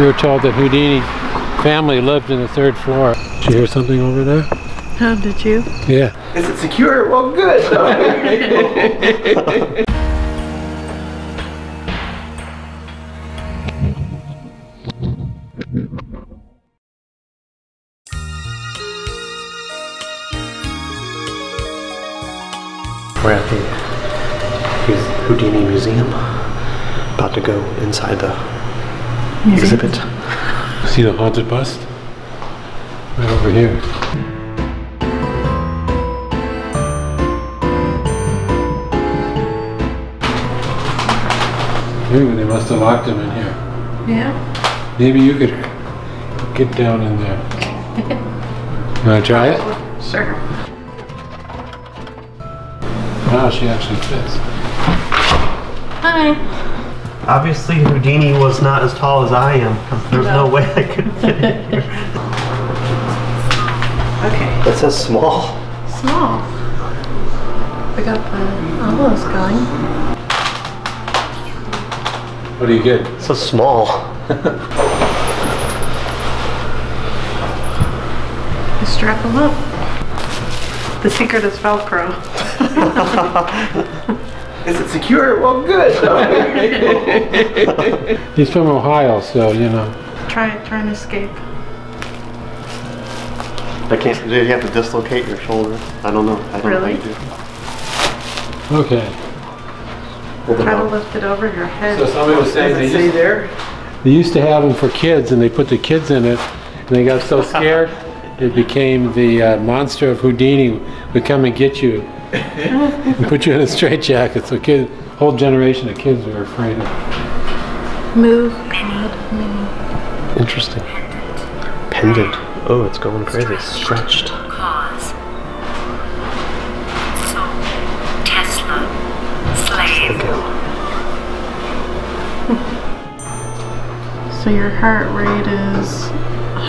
We were told that Houdini family lived in the third floor. Did you hear something over there? Oh, did you? Yeah. Is it secure? Well, good. We're at the Houdini Museum, about to go inside the exhibit. See the haunted bust? Right over here. Maybe they must have locked him in here. Yeah. Maybe you could get down in there. You want to try it? Sure. Wow, she actually fits. Hi. Obviously, Houdini was not as tall as I am, because there's no way I could fit in here. Okay. That says small. Small. I got the almost going. What do you get? It says small. I strap them up. The secret is Velcro. Is it secure? Well, good. He's from Ohio, so you know. Try and escape. I can't. Do you have to dislocate your shoulder? I don't know. I don't really? Know how you do. Okay. Try to lift it over your head. So somebody was saying they used to have them for kids, and they put the kids in it, and they got so scared it became the monster of Houdini would come and get you. And put you in a straitjacket, so whole generation of kids were afraid of. Move, God, move. Interesting. Pendant. Oh, it's going crazy. Stretched. So, Tesla, slave. So your heart rate is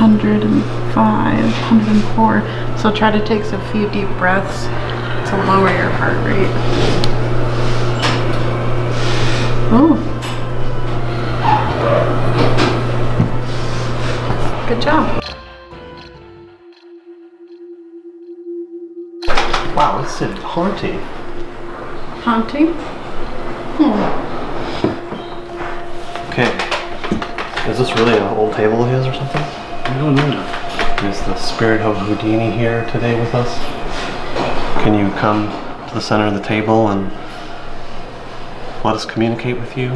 105, 104. So try to take a few deep breaths. To lower your heart rate. Oh. Good job. Wow, this is haunting. Haunting? Okay. Is this really an old table of his or something? I don't know. Is the spirit of Houdini here today with us? Can you come to the center of the table and let us communicate with you?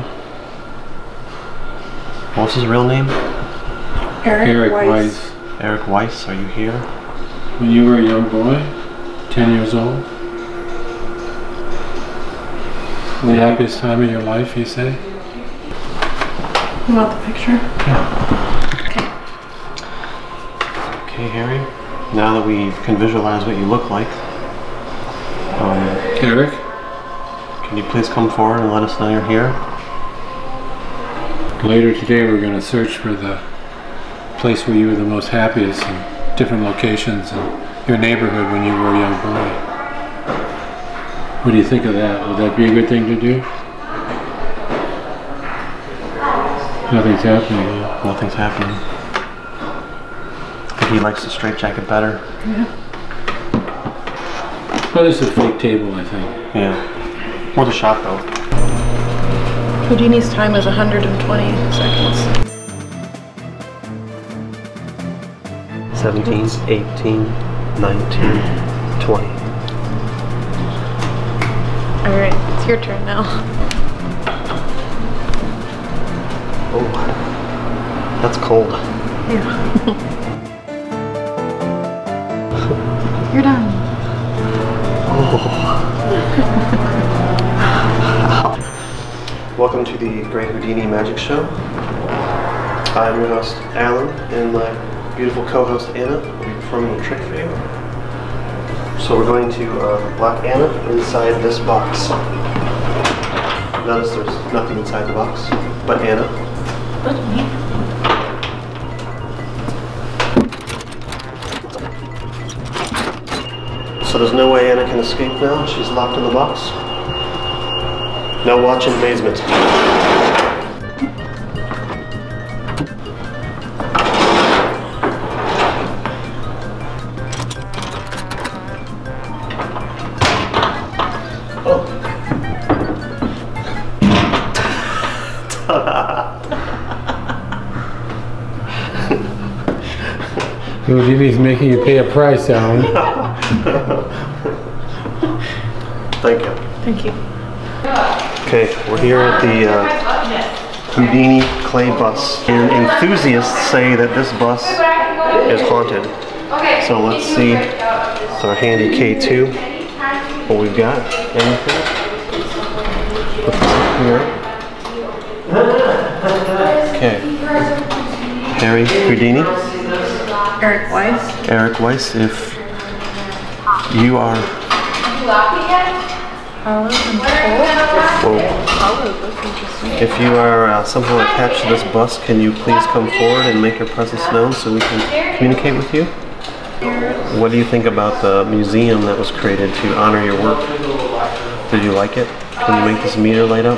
What's his real name? Erik Weisz. Erik Weisz, are you here? When you were a young boy, 10 years old, the happiest time of your life, you say? You want the picture? Yeah. Okay. Okay, Harry, now that we can visualize what you look like, Erik, can you please come forward and let us know you're here? Later today we're going to search for the place where you were the most happiest in different locations in your neighborhood when you were a young boy. What do you think of that? Would that be a good thing to do? Nothing's happening. Yeah. Nothing's happening. I think he likes the straitjacket better. Yeah. Well, this is a fake table, I think. Yeah. What a shot, though. Houdini's time is 120 seconds. 17, 18, 19, 20. All right, it's your turn now. Oh, that's cold. Yeah. You're done. Welcome to the Great Houdini Magic Show. I'm your host, Alan, and my beautiful co-host, Anna, will be performing a trick for you. So we're going to block Anna inside this box. Notice there's nothing inside the box, but Anna. But me. So there's no way Anna can escape now. She's locked in the box. Now watch in amazement. Houdini's making you pay a price, Alan. Thank you. Thank you. Okay, we're here at the Houdini clay bus. And enthusiasts say that this bus is haunted. So let's see with our handy K2 what we've got. Anything? Put this up here. Okay. Harry Houdini. Erik Weisz. Erik Weisz, if you are... Whoa. If you are somehow attached to this bus, can you please come forward and make your presence known so we can communicate with you? What do you think about the museum that was created to honor your work? Did you like it? Can you make this meter light up?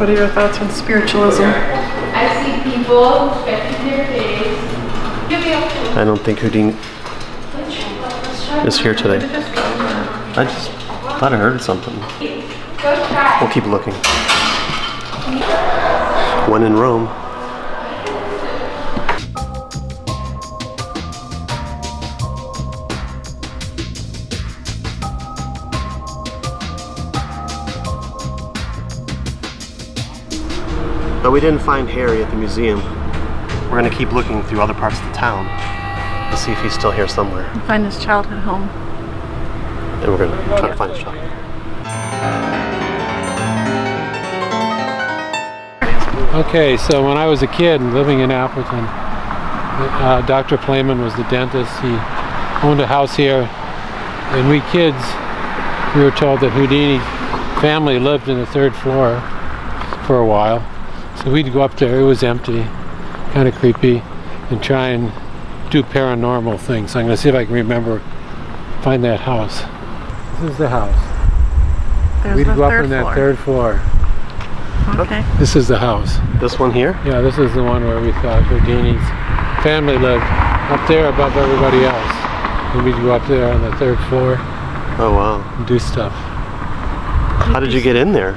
What are your thoughts on spiritualism? I see people expecting their days. I don't think Houdini is here today. I just thought I heard something. We'll keep looking. When in Rome. Though we didn't find Harry at the museum, we're going to keep looking through other parts of the town to see if he's still here somewhere. We'll find his childhood home. And we're going to try to find his childhood home. Okay, so when I was a kid living in Appleton, Dr. Playman was the dentist. He owned a house here, and we kids, we were told that Houdini family lived in the third floor for a while. So we'd go up there, it was empty, kind of creepy, and try and do paranormal things. So I'm going to see if I can remember, find that house. This is the house. There's we'd go up on that third floor. Okay. This is the house. This one here? Yeah, this is the one where we thought Houdini's family lived, up there above everybody else. And we'd go up there on the third floor. Oh, wow. And do stuff. How did you get in there?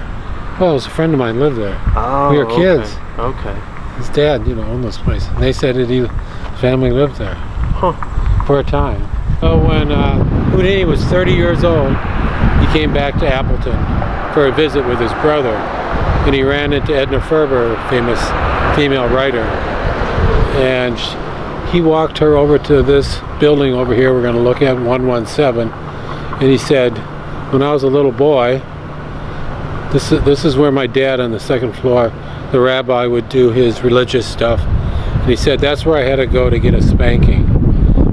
Well, it was a friend of mine lived there. Oh, we were kids. Okay. His dad, you know, owned this place. And they said that his family lived there. Huh. For a time. So when Houdini was 30 years old, he came back to Appleton for a visit with his brother. And he ran into Edna Ferber, a famous female writer. And he walked her over to this building over here we're going to look at, 117. And he said, when I was a little boy, this is where my dad on the second floor, the rabbi, would do his religious stuff. And he said that's where I had to go to get a spanking.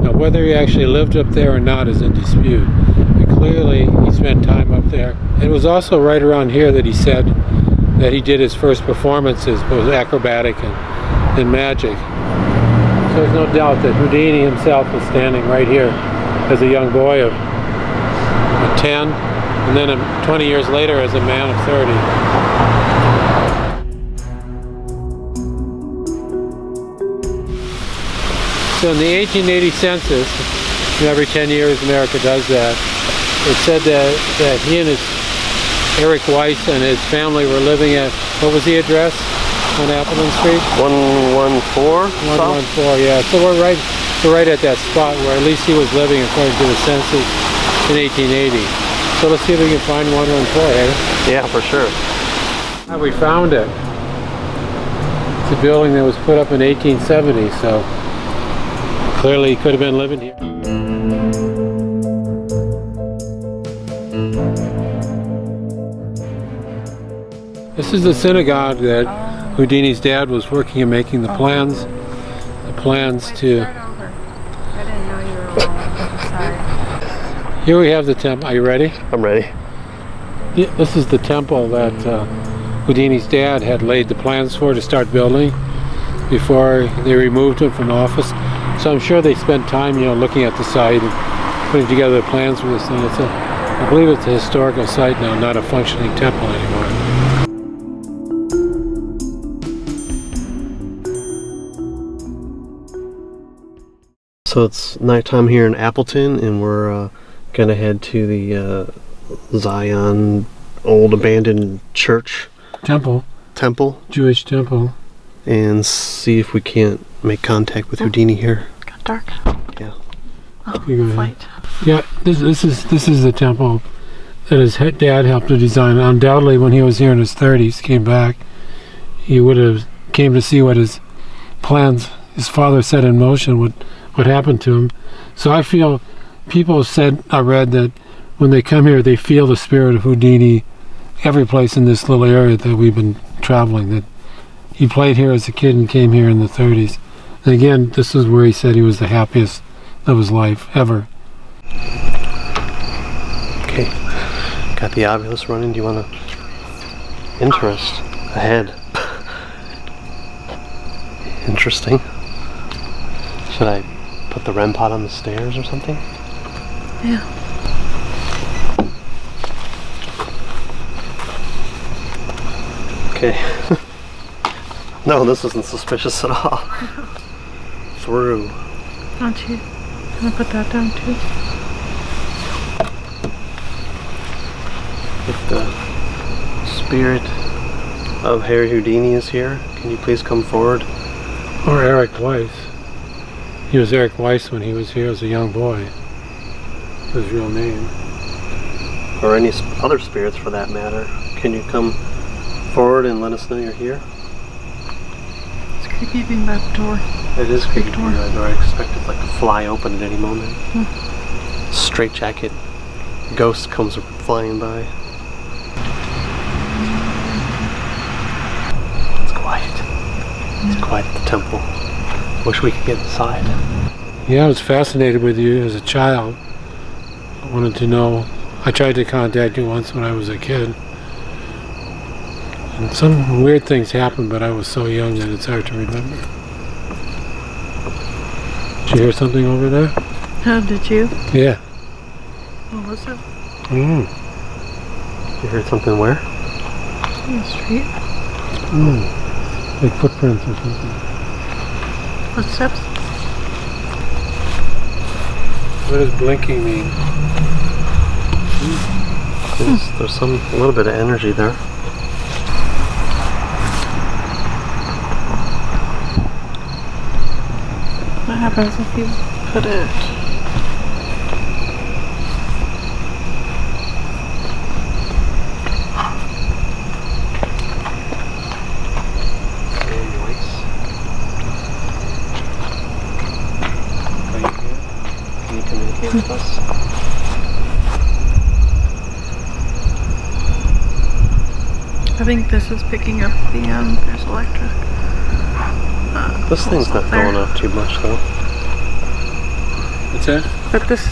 Now whether he actually lived up there or not is in dispute. And clearly he spent time up there. It was also right around here that he said that he did his first performances, both acrobatic and magic. So there's no doubt that Houdini himself was standing right here as a young boy of 10. And then 20 years later as a man of 30. So in the 1880 census, and every 10 years America does that, it said that he and his Erik Weisz and his family were living at, what was the address on Appleton Street? 114? 114, yeah. So we're right at that spot where at least he was living according to the census in 1880. So let's see if we can find one on play. Yeah, for sure. We found it. It's a building that was put up in 1870, so clearly he could have been living here. This is the synagogue that Houdini's dad was working in, making the plans. The plans to... I didn't know you were wrong. I'm sorry. Here we have the temple. Are you ready? I'm ready. This is the temple that Houdini's dad had laid the plans for to start building before they removed him from office. So I'm sure they spent time, you know, looking at the site and putting together the plans for this thing. It's a, I believe it's a historical site now, not a functioning temple anymore. So it's nighttime here in Appleton, and we're gonna head to the Zion old abandoned church. Temple. Jewish temple. and see if we can't make contact with Houdini here. Got dark. Yeah. Oh, light. Yeah, this is the temple that his dad helped to design. Undoubtedly, when he was here in his 30s, came back, he would have came to see what his plans, his father set in motion, what happened to him. So I feel people said, I read that when they come here, they feel the spirit of Houdini every place in this little area that we've been traveling. That he played here as a kid and came here in the 30s. And again, this is where he said he was the happiest of his life ever. Okay, got the obvious running. Do you want to interest ahead? Interesting. Should I put the REM pod on the stairs or something? Yeah. Okay. No, this isn't suspicious at all. Through. Aren't you gonna put that down too? If the spirit of Harry Houdini is here, can you please come forward? Or Erik Weisz. He was Erik Weisz when he was here as a young boy. His real name. Or any other spirits for that matter. Can you come forward and let us know you're here? Keeping that door. It is creaking through that door. I expect it like to fly open at any moment. Hmm. Straight jacket ghost comes flying by. It's quiet. Yeah. It's quiet at the temple. Wish we could get inside. Yeah, I was fascinated with you as a child. I wanted to know. I tried to contact you once when I was a kid. And some weird things happened, but I was so young that it's hard to remember. Did you hear something over there? Oh, did you? Yeah. What was it? Did you hear something where? In the street. Like footprints or something. Footsteps? What does blinking mean? There's a little bit of energy there. What happens if you put it Can you communicate with us? I think this is picking up the there's electric. This thing's not going off too much though. What's that? But this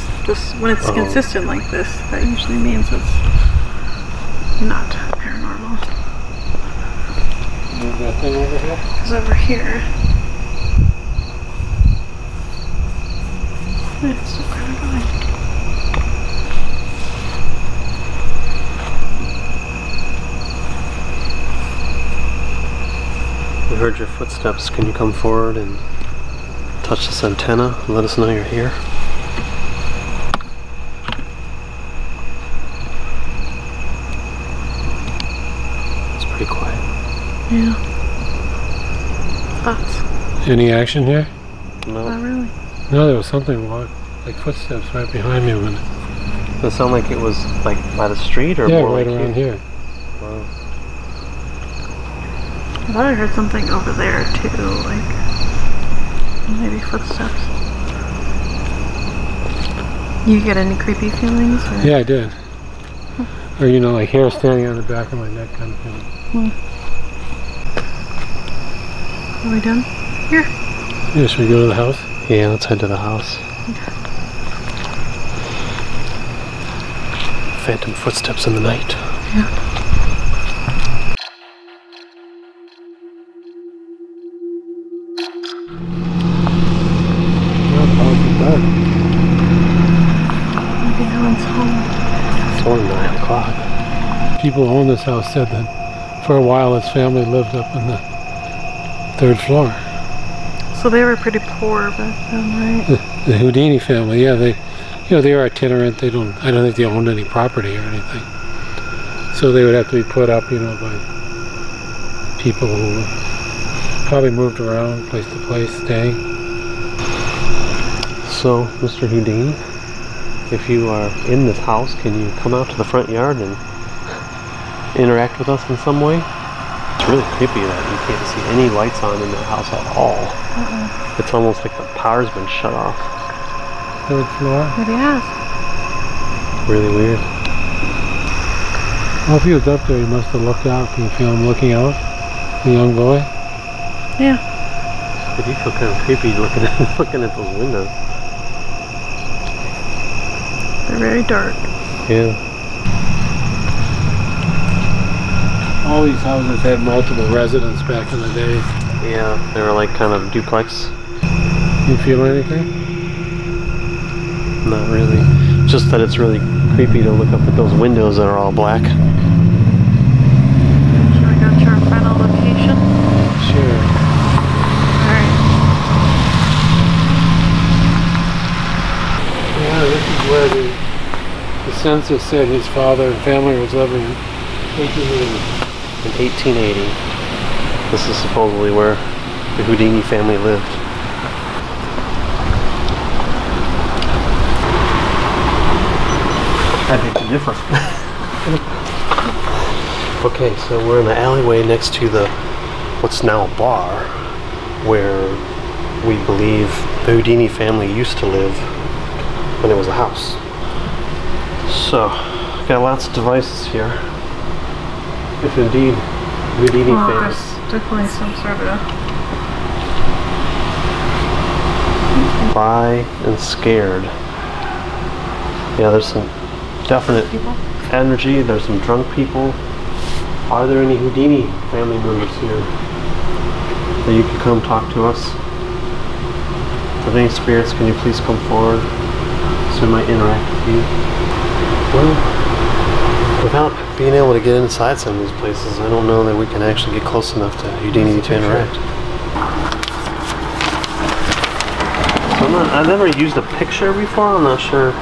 when it's consistent like this, that usually means it's not paranormal. Move that thing over here? It's over here. It's still kind of going. We heard your footsteps. Can you come forward and touch this antenna and let us know you're here? It's pretty quiet. Yeah. Thoughts? Any action here? No. Not really. No, there was something like footsteps right behind me. Does it sound like it was like by the street or more right like around here? Wow. I thought I heard something over there too, like maybe footsteps. You get any creepy feelings? Or? Yeah, I did. Or you know, like hair standing on the back of my neck kind of feeling. Are we done here? Yeah, should we go to the house? Yeah, let's head to the house. Okay. Phantom footsteps in the night. Yeah. People who own this house said that for a while his family lived up on the third floor. So they were pretty poor back then, right? The Houdini family, yeah, they were itinerant. I don't think they owned any property or anything. So they would have to be put up, by people who probably moved around place to place staying. So, Mr. Houdini, if you are in this house, can you come out to the front yard and interact with us in some way? It's really creepy that you can't see any lights on in the house at all. It's almost like the power's been shut off. Third floor? It has. Really weird. Well, if he was up there, he must have looked out. Can you feel him looking out? The young boy? Yeah. I do feel kind of creepy looking at, those windows. They're very dark. Yeah. All these houses had multiple residents back in the day. Yeah, they were like kind of duplex. You feel anything? Not really. Just that it's really creepy to look up at those windows that are all black. Should we go to our final location? Sure. Alright. Yeah, this is where the census said his father and family was living in 1880. In 1880, this is supposedly where the Houdini family lived. That makes it different. Okay, so we're in the alleyway next to the what's now a bar, where we believe the Houdini family used to live when it was a house. So, got lots of devices here. If indeed, we'd eating things. There's definitely some sort of... Fly and scared. Yeah, there's some definite energy. There's some drunk people. Are there any Houdini family members here that you can come talk to us? If any spirits, can you please come forward so we might interact with you? Well, without being able to get inside some of these places, I don't know that we can actually get close enough to Houdini to interact. So I've never used a picture before. I'm not sure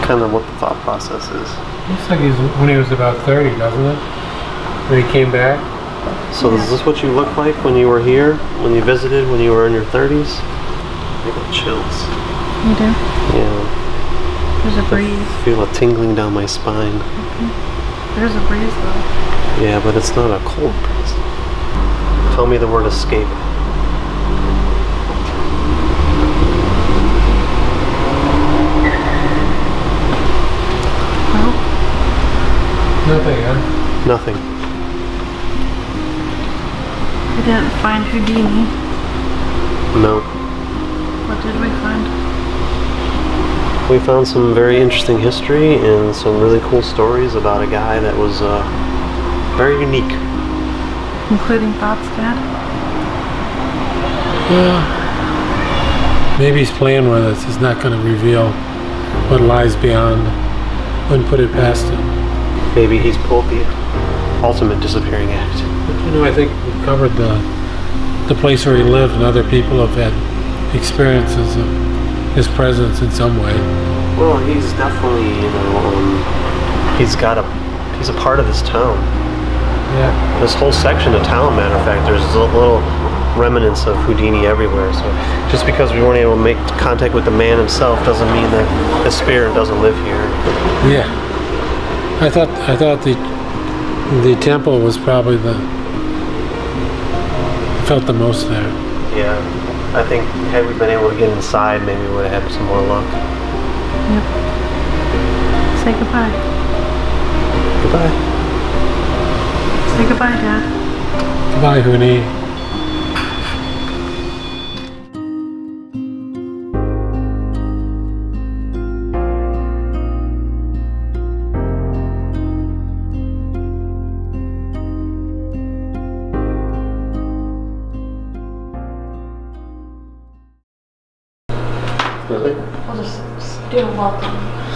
kind of what the thought process is. Looks like he's when he was about 30, doesn't it? When he came back. So yeah. Is this what you looked like when you were here? When you visited? When you were in your 30s? I got chills. You do? Yeah. There's a breeze. I feel a tingling down my spine. Mm-hmm. There's a breeze though. Yeah, but it's not a cold breeze. Tell me the word escape. Well, nothing, huh? Nothing. We didn't find Houdini. No. What did we find? We found some very interesting history and some really cool stories about a guy that was very unique. Including thoughts, Dad? Well, maybe he's playing with us. He's not going to reveal what lies beyond. Wouldn't put it past him. Maybe he's pulled the ultimate disappearing act. You know, I think we've covered the place where he lived, and other people have had experiences of his presence in some way. Well, he's definitely, you know, he's a part of this town. Yeah. This whole section of town, matter of fact, there's a little remnants of Houdini everywhere. So just because we weren't able to make contact with the man himself doesn't mean that the spirit doesn't live here. Yeah. I thought the temple was probably felt the most there. Yeah. I think had we been able to get inside, maybe we would have had some more luck. Yep. Say goodbye. Goodbye. Say goodbye, Dad. Goodbye, Houdini. Nothing? I'll just do a welcome.